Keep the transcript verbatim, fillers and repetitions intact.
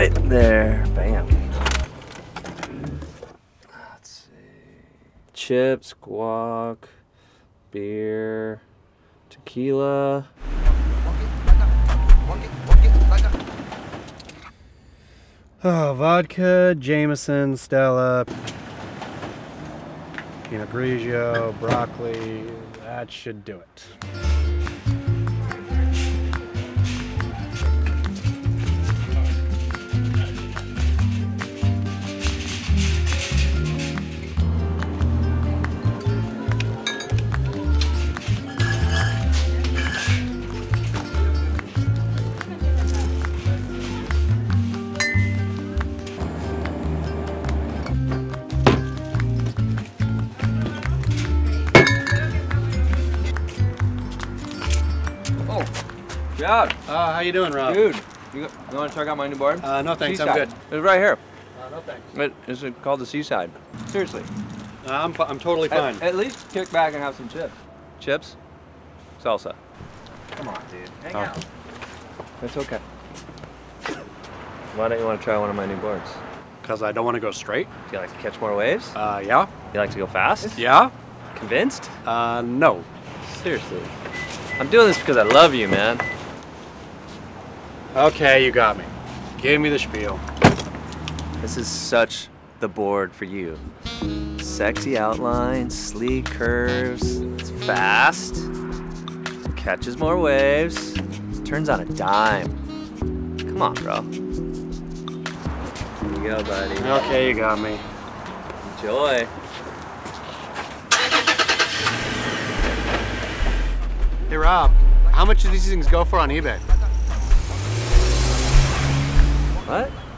right there. Bam. Let's see. Chips, guac, beer, tequila. Oh, vodka, Jameson, Stella, Pinot Grigio, broccoli. That should do it. Out. Uh, how you doing, Rob? Dude, you, you want to check out my new bar? Uh, no thanks, Seaside. I'm good. It's right here. Uh, no thanks. It's it called the Seaside. Seriously. Uh, I'm, I'm totally fine. At, at least kick back and have some chips. Chips? Salsa. Come on, dude. Hang oh. out. It's okay. Why don't you want to try one of my new bars? Because I don't want to go straight. Do you like to catch more waves? Uh, yeah. You like to go fast? Yeah. Convinced? Uh, no. Seriously. I'm doing this because I love you, man. Okay, you got me. Give me the spiel. This is such the board for you. Sexy outlines, sleek curves, it's fast, catches more waves, turns on a dime. Come on, bro. There you go, buddy. Okay, you got me. Enjoy. Hey, Rob, how much do these things go for on eBay? What?